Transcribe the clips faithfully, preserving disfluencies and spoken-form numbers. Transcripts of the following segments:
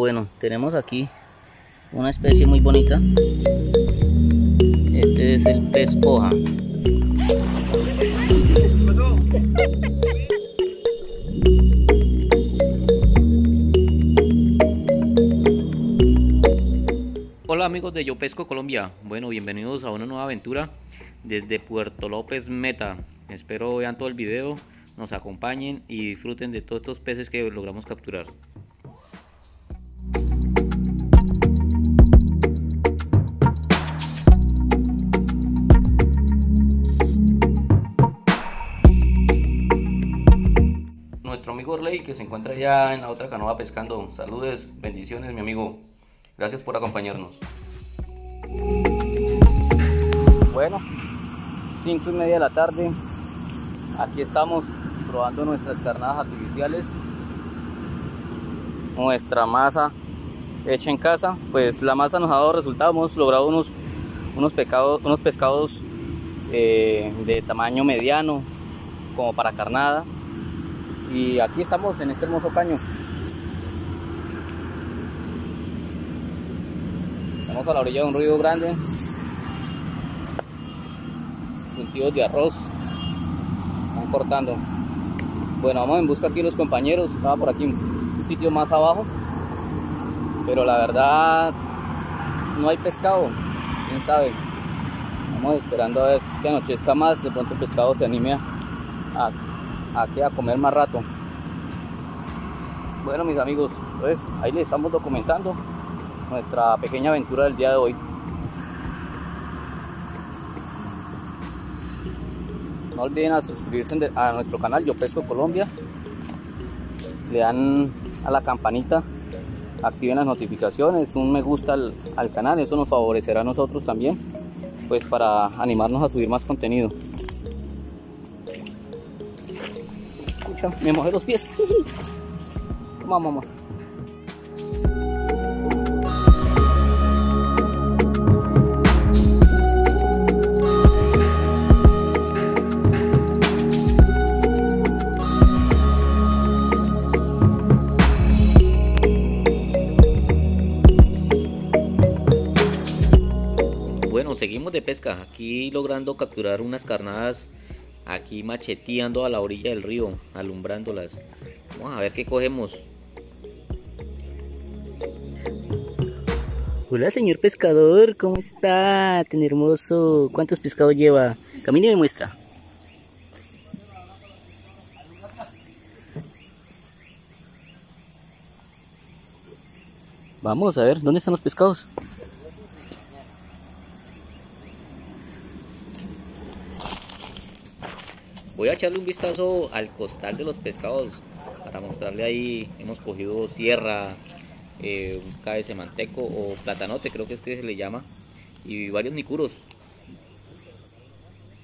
Bueno, tenemos aquí una especie muy bonita. Este es el pez hoja. Hola amigos de Yo Pesco Colombia. Bueno, bienvenidos a una nueva aventura desde Puerto López Meta. Espero vean todo el video, nos acompañen y disfruten de todos estos peces que logramos capturar. Nuestro amigo Orley, que se encuentra ya en la otra canoa pescando. Saludes, bendiciones mi amigo. Gracias por acompañarnos. Bueno, cinco y media de la tarde. Aquí estamos probando nuestras carnadas artificiales. Nuestra masa hecha en casa. Pues la masa nos ha dado resultados. Hemos logrado unos, unos, pecados, unos pescados eh, de tamaño mediano, como para carnada. Y aquí estamos en este hermoso caño. Estamos a la orilla de un río grande, cultivos de arroz, están cortando. Bueno, vamos en busca aquí de los compañeros. Estaba por aquí un sitio más abajo, pero la verdad no hay pescado, quién sabe. Vamos esperando a ver que anochezca más, de pronto el pescado se anime a, a, aquí a comer más rato. Bueno mis amigos, pues ahí les estamos documentando nuestra pequeña aventura del día de hoy. No olviden a suscribirse a nuestro canal Yo Pesco Colombia, le dan a la campanita, activen las notificaciones, un me gusta al, al canal, eso nos favorecerá a nosotros también, pues para animarnos a subir más contenido. Escucha, me mojé los pies. Vamos, mamá. Seguimos de pesca, aquí logrando capturar unas carnadas, aquí macheteando a la orilla del río, alumbrándolas. Vamos a ver qué cogemos. Hola señor pescador, ¿cómo está? Tan hermoso. ¿Cuántos pescados lleva? Camine y me muestra. Vamos a ver, ¿dónde están los pescados? Voy a echarle un vistazo al costal de los pescados para mostrarle ahí. Hemos cogido sierra, eh, un cabeza de manteco o platanote, creo que es que se le llama, y varios nicuros.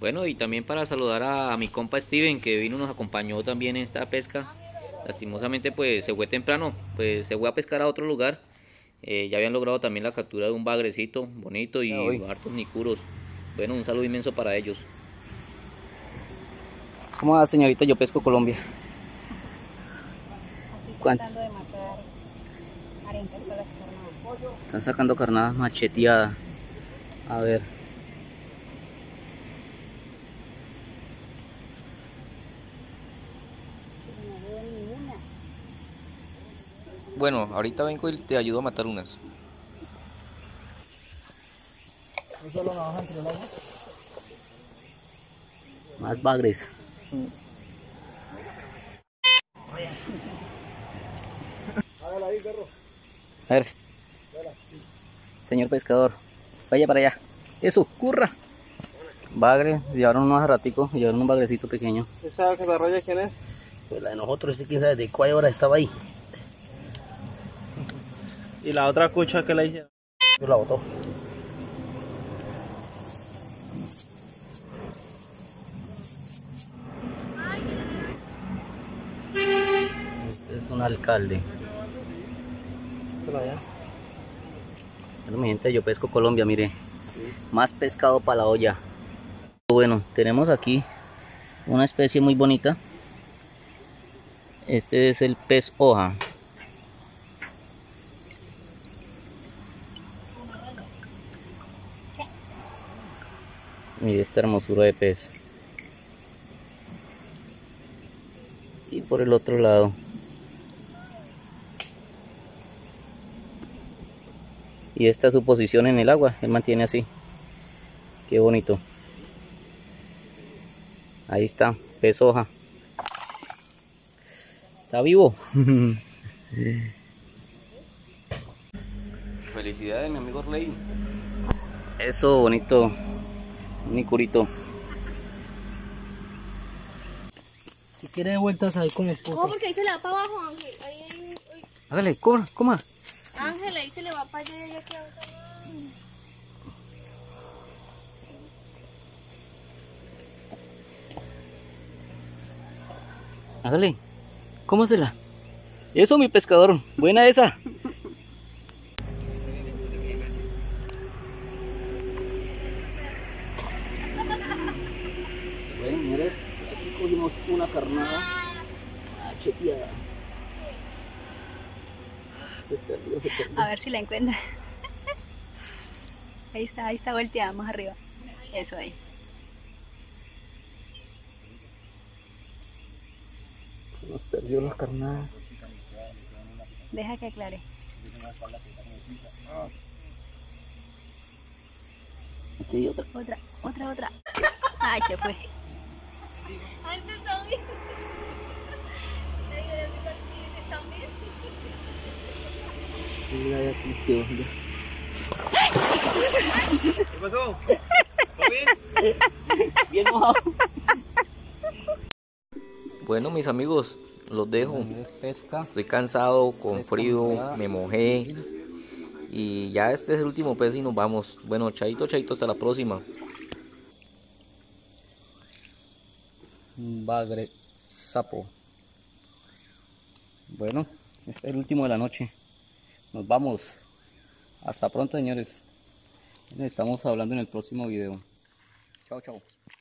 Bueno, y también para saludar a, a mi compa Steven, que vino y nos acompañó también en esta pesca. Lastimosamente pues se fue temprano, pues se fue a pescar a otro lugar. Eh, ya habían logrado también la captura de un bagrecito bonito y hartos nicuros. Bueno, un saludo inmenso para ellos. ¿Cómo va, señorita Yo Pesco Colombia? Aquí tratando de matar arencas para las carnadas. Están sacando carnadas macheteadas. A ver. No veo ninguna. Bueno, ahorita vengo y te ayudo a matar unas. ¿No solo nos bajan entre el agua? Más bagres. A ver, señor pescador, vaya para allá. Eso, curra. Bagre, llevaron unos raticos, llevaron un bagrecito pequeño. ¿Usted sabe que la roya quién es? Pues la de nosotros, quién sabe de cuál hora estaba ahí. ¿Y la otra cucha que la hicieron? Yo la botó. Un alcalde. Bueno, mi gente de Yo Pesco Colombia, mire, sí. Más pescado para la olla. Bueno, tenemos aquí una especie muy bonita. Este es el pez hoja. Mire esta hermosura de pez. Y por el otro lado. Y esta es su posición en el agua, él mantiene así. Qué bonito. Ahí está, pez hoja. Está vivo. Felicidades, mi amigo Orley. Eso, bonito. Nicurito. Si quiere de vueltas ahí con el pozo. No, porque ahí se le va para abajo, Ángel. Ahí, ahí, ahí. Hágale, coma, coma. Ángel, ahí se le va para allá y ya queda. Hágale, cómasela. Eso, mi pescador. Buena esa. Una carnada chequeada. A ver si la encuentra. Ahí está, ahí está volteada más arriba. Eso ahí. Nos perdió la carnada. Deja que aclare. Aquí hay otra. Otra, otra, otra. Ay, se fue. Antes también. ¿Qué pasó? ¿Todo bien? Bien mojado. Bueno, mis amigos, los dejo. Estoy cansado, con frío, me mojé. Y ya este es el último pez y nos vamos. Bueno, chaito, chaito, hasta la próxima. Bagre sapo. Bueno, este es el último de la noche. Nos vamos. Hasta pronto, señores. Estamos hablando en el próximo video. Chao, chao.